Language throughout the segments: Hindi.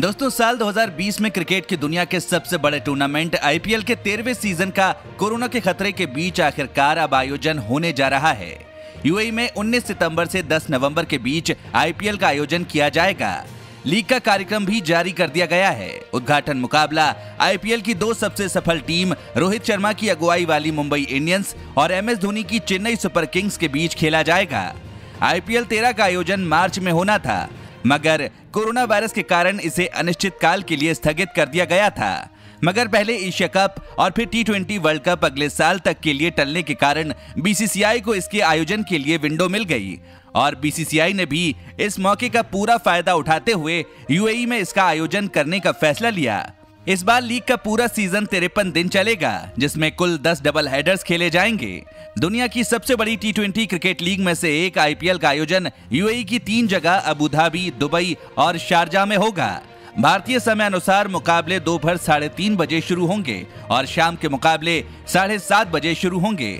दोस्तों साल 2020 में क्रिकेट की दुनिया के सबसे बड़े टूर्नामेंट आईपीएल के 13वें सीजन का कोरोना के खतरे के बीच आखिरकार अब आयोजन होने जा रहा है। यूएई में 19 सितंबर से 10 नवंबर के बीच आईपीएल का आयोजन किया जाएगा। लीग का कार्यक्रम भी जारी कर दिया गया है। उद्घाटन मुकाबला आईपीएल की दो सबसे सफल टीम रोहित शर्मा की अगुवाई वाली मुंबई इंडियंस और MS धोनी की चेन्नई सुपर किंग्स के बीच खेला जाएगा। IPL 13 का आयोजन मार्च में होना था, मगर कोरोना वायरस के कारण इसे अनिश्चित काल के लिए स्थगित कर दिया गया था। मगर पहले एशिया कप और फिर T20 वर्ल्ड कप अगले साल तक के लिए टलने के कारण BCCI को इसके आयोजन के लिए विंडो मिल गई और BCCI ने भी इस मौके का पूरा फायदा उठाते हुए यूएई में इसका आयोजन करने का फैसला लिया। इस बार लीग का पूरा सीजन 53 दिन चलेगा, जिसमें कुल 10 डबल हेडर्स खेले जाएंगे। दुनिया की सबसे बड़ी T20 क्रिकेट लीग में से एक IPL का आयोजन यूएई की 3 जगह अबू धाबी, दुबई और शारजा में होगा। भारतीय समय अनुसार मुकाबले दोपहर 3:30 बजे शुरू होंगे और शाम के मुकाबले 7:30 बजे शुरू होंगे।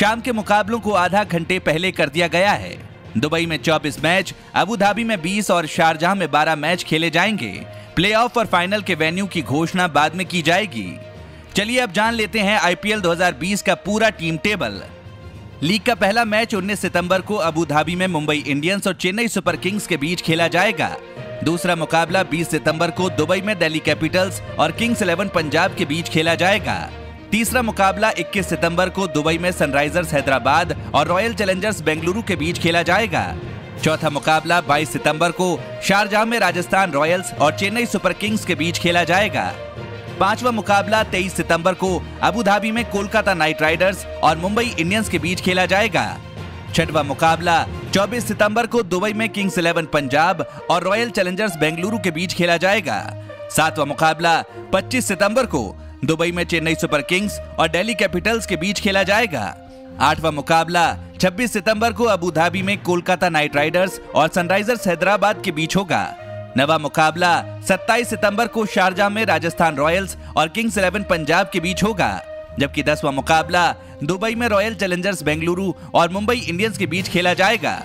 शाम के मुकाबलों को आधा घंटे पहले कर दिया गया है। दुबई में 24 मैच, अबू धाबी में 20 और शारजाह में 12 मैच खेले जाएंगे। प्लेऑफ और फाइनल के वेन्यू की घोषणा बाद में की जाएगी। चलिए अब जान लेते हैं IPL 2020 का पूरा टीम टेबल। लीग का पहला मैच 19 सितंबर को अबू धाबी में मुंबई इंडियंस और चेन्नई सुपर किंग्स के बीच खेला जाएगा। दूसरा मुकाबला 20 सितंबर को दुबई में दिल्ली कैपिटल्स और किंग्स 11 पंजाब के बीच खेला जाएगा। तीसरा मुकाबला 21 सितंबर को दुबई में सनराइजर्स हैदराबाद और रॉयल चैलेंजर्स बेंगलुरु के बीच खेला जाएगा। चौथा मुकाबला 22 सितंबर को शारजाह में राजस्थान रॉयल्स और चेन्नई सुपर किंग्स के बीच खेला जाएगा। पांचवा मुकाबला 23 सितंबर को अबू धाबी में कोलकाता नाइट राइडर्स और मुंबई इंडियंस के बीच खेला जाएगा। छठवां मुकाबला 24 सितंबर को दुबई में किंग्स 11 पंजाब और रॉयल चैलेंजर्स बेंगलुरु के बीच खेला जाएगा। सातवां मुकाबला 25 सितंबर को दुबई में चेन्नई सुपर किंग्स और दिल्ली कैपिटल्स के बीच खेला जाएगा। आठवां मुकाबला 26 सितंबर को अबू धाबी में कोलकाता नाइट राइडर्स और सनराइजर्स हैदराबाद के बीच होगा। नवा मुकाबला 27 सितंबर को शारजाह में राजस्थान रॉयल्स और किंग्स 11 पंजाब के बीच होगा, जबकि 10वां मुकाबला दुबई में रॉयल चैलेंजर्स बेंगलुरु और मुंबई इंडियंस के बीच खेला जाएगा।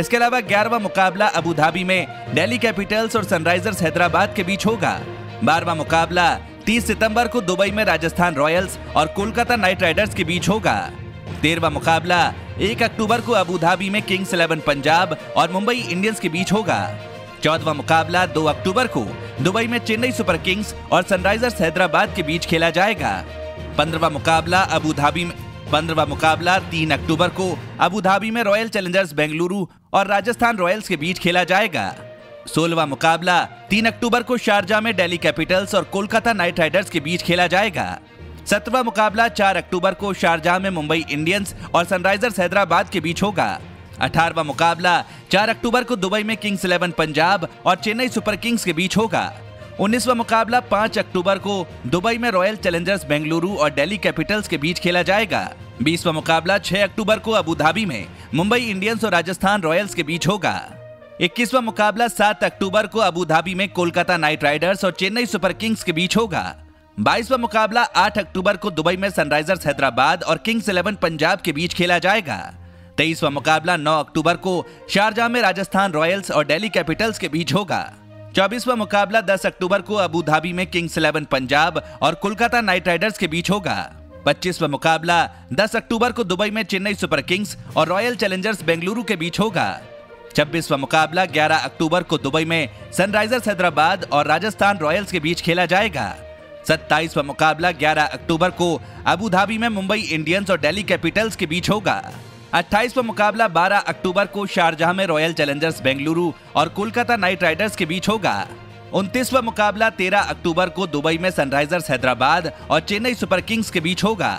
इसके अलावा 11वां मुकाबला अबू धाबी में दिल्ली कैपिटल्स और सनराइजर्स हैदराबाद के बीच होगा। 12वां मुकाबला 30 सितंबर को दुबई में राजस्थान रॉयल्स और कोलकाता नाइट राइडर्स के बीच होगा। 13वां मुकाबला 1 अक्टूबर को अबू धाबी में किंग्स 11 पंजाब और मुंबई इंडियंस के बीच होगा। 14वां मुकाबला 2 अक्टूबर को दुबई में चेन्नई सुपर किंग्स और सनराइजर्स हैदराबाद के बीच खेला जाएगा। 15वां मुकाबला अबू धाबी में 15वां मुकाबला 3 अक्टूबर को अबू धाबी में रॉयल चैलेंजर्स बेंगलुरु और राजस्थान रॉयल्स के बीच खेला जाएगा। 16वां मुकाबला 3 अक्टूबर को शारजाह में दिल्ली कैपिटल्स और कोलकाता नाइट राइडर्स के बीच खेला जाएगा। 17वां मुकाबला 4 अक्टूबर को शारजाह में मुंबई इंडियंस और सनराइजर्स हैदराबाद के बीच होगा। 18वां मुकाबला 4 अक्टूबर को दुबई में किंग्स 11 पंजाब और चेन्नई सुपर किंग्स के बीच होगा। 19वां मुकाबला 5 अक्टूबर को दुबई में रॉयल चैलेंजर्स बेंगलुरु और दिल्ली कैपिटल्स के बीच खेला जाएगा। 20वां मुकाबला 6 अक्टूबर को अबू धाबी में मुंबई इंडियंस और राजस्थान रॉयल्स के बीच होगा। 21वां मुकाबला 7 अक्टूबर को अबू धाबी में कोलकाता नाइट राइडर्स और चेन्नई सुपर किंग्स के बीच होगा। 22वां मुकाबला 8 अक्टूबर को दुबई में सनराइजर्स हैदराबाद और किंग्स 11 पंजाब के बीच खेला जाएगा। 23वां मुकाबला 9 अक्टूबर को शारजाह में राजस्थान रॉयल्स और दिल्ली कैपिटल्स के बीच होगा। 24वां मुकाबला 10 अक्टूबर को अबू धाबी में किंग्स 11 पंजाब और कोलकाता नाइट राइडर्स के बीच होगा। 25वां मुकाबला 10 अक्टूबर को दुबई में चेन्नई सुपर किंग्स और रॉयल चैलेंजर्स बेंगलुरु के बीच होगा। 26वां मुकाबला 11 अक्टूबर को दुबई में सनराइजर्स हैदराबाद और राजस्थान रॉयल्स के बीच खेला जाएगा। 27वां मुकाबला 11 अक्टूबर को अबू धाबी में मुंबई इंडियंस और दिल्ली कैपिटल्स के बीच होगा। 28वां मुकाबला 12 अक्टूबर को शारजाह में रॉयल चैलेंजर्स बेंगलुरु और कोलकाता नाइट राइडर्स के बीच होगा। 29वां मुकाबला 13 अक्टूबर को दुबई में सनराइजर्स हैदराबाद और चेन्नई सुपर किंग्स के बीच होगा।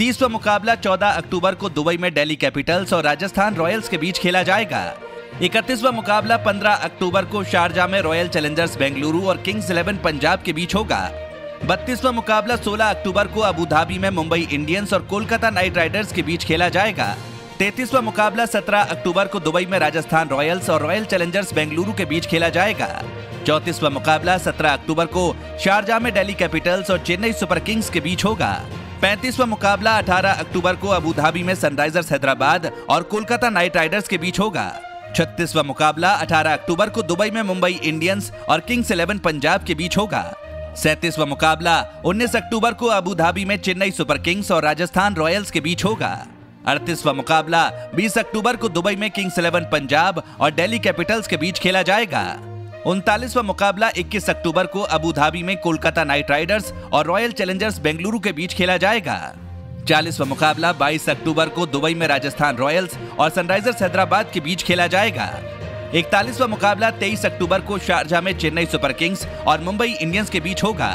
30वां मुकाबला 14 अक्टूबर को दुबई में दिल्ली कैपिटल्स और राजस्थान रॉयल्स के बीच खेला जाएगा। 31वां मुकाबला 15 अक्टूबर को शारजाह में रॉयल चैलेंजर्स बेंगलुरु और किंग्स 11 पंजाब के बीच होगा। 32वां मुकाबला 16 अक्टूबर को अबू धाबी में मुंबई इंडियंस और कोलकाता नाइट राइडर्स के बीच खेला जाएगा। 33वां मुकाबला 17 अक्टूबर को दुबई में राजस्थान रॉयल्स और रॉयल चैलेंजर्स बेंगलुरु के बीच खेला जाएगा। 34वां मुकाबला 17 अक्टूबर को शारजाह में दिल्ली कैपिटल्स और चेन्नई सुपर किंग्स के बीच होगा। 35वां मुकाबला 18 अक्टूबर को अबू धाबी में सनराइजर्स हैदराबाद और कोलकाता नाइट राइडर्स के बीच होगा। 36वां मुकाबला 18 अक्टूबर को दुबई में मुंबई इंडियंस और किंग्स 11 पंजाब के बीच होगा। 37वां मुकाबला 19 अक्टूबर को अबू धाबी में चेन्नई सुपर किंग्स और राजस्थान रॉयल्स के बीच होगा। 38वां मुकाबला 20 अक्टूबर को दुबई में किंग्स 11 पंजाब और दिल्ली कैपिटल्स के बीच खेला जाएगा। 39वां मुकाबला 21 अक्टूबर को अबू धाबी में कोलकाता नाइट राइडर्स और रॉयल चैलेंजर्स बेंगलुरु के बीच खेला जाएगा। 40वां मुकाबला 22 अक्टूबर को दुबई में राजस्थान रॉयल्स और सनराइजर्स हैदराबाद के बीच खेला जाएगा। 41वां मुकाबला 23 अक्टूबर को शारजा में चेन्नई सुपर किंग्स और मुंबई इंडियंस के बीच होगा।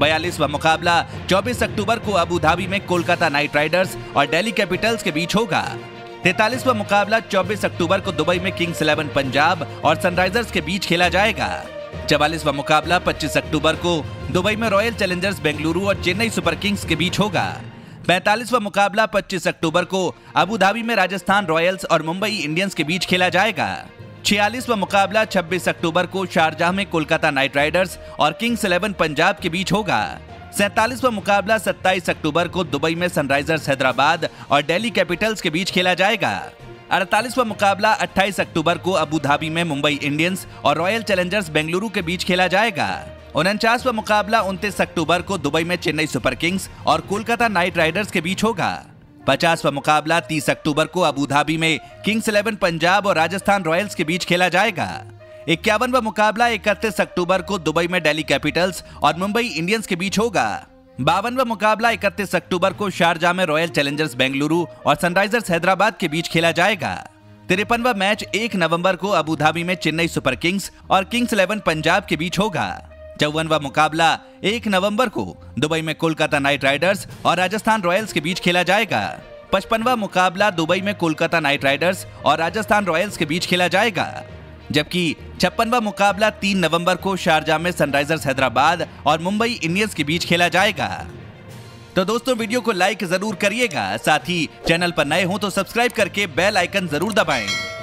42वां मुकाबला 24 अक्टूबर को अबू धाबी में कोलकाता नाइट राइडर्स और दिल्ली कैपिटल्स के बीच होगा। 43वां मुकाबला 24 अक्टूबर को दुबई में किंग्स 11 पंजाब और सनराइजर्स के बीच खेला जाएगा। 44वां मुकाबला 25 अक्टूबर को दुबई में रॉयल चैलेंजर्स बेंगलुरु और चेन्नई सुपर किंग्स के बीच होगा। 45वां मुकाबला 25 अक्टूबर को अबू धाबी में राजस्थान रॉयल्स और मुंबई इंडियंस के बीच खेला जाएगा। 46वां मुकाबला 26 अक्टूबर को शारजाह में कोलकाता नाइट राइडर्स और किंग्स 11 पंजाब के बीच होगा। 47वां मुकाबला 27 अक्टूबर को दुबई में सनराइजर्स हैदराबाद और दिल्ली कैपिटल्स के बीच खेला जाएगा। 48वां मुकाबला 28 अक्टूबर को अबू धाबी में मुंबई इंडियंस और रॉयल चैलेंजर्स बेंगलुरु के बीच खेला जाएगा। 49वां मुकाबला 29 अक्टूबर को दुबई में चेन्नई सुपर किंग्स और कोलकाता नाइट राइडर्स के बीच होगा। 50वां मुकाबला 30 अक्टूबर को अबू धाबी में किंग्स 11 पंजाब और राजस्थान रॉयल्स के बीच खेला जाएगा। 51वां मुकाबला 31 अक्टूबर को दुबई में दिल्ली कैपिटल्स और मुंबई इंडियंस के बीच होगा। 52वां मुकाबला 31 अक्टूबर को शारजा में रॉयल चैलेंजर्स बेंगलुरु और सनराइजर्स हैदराबाद के बीच खेला जाएगा। 53वां मैच 1 नवंबर को अबू धाबी में चेन्नई सुपर किंग्स और किंग्स 11 पंजाब के बीच होगा। 54वां मुकाबला 1 नवंबर को दुबई में कोलकाता नाइट राइडर्स और राजस्थान रॉयल्स के बीच खेला जाएगा। 55वां मुकाबला दुबई में कोलकाता नाइट राइडर्स और राजस्थान रॉयल्स के बीच खेला जाएगा, जबकि 56वां मुकाबला 3 नवंबर को शारजा में सनराइजर्स हैदराबाद और मुंबई इंडियंस के बीच खेला जाएगा। तो दोस्तों, वीडियो को लाइक जरूर करिएगा, साथ ही चैनल पर नए हो तो सब्सक्राइब करके बेल आइकन जरूर दबाएं।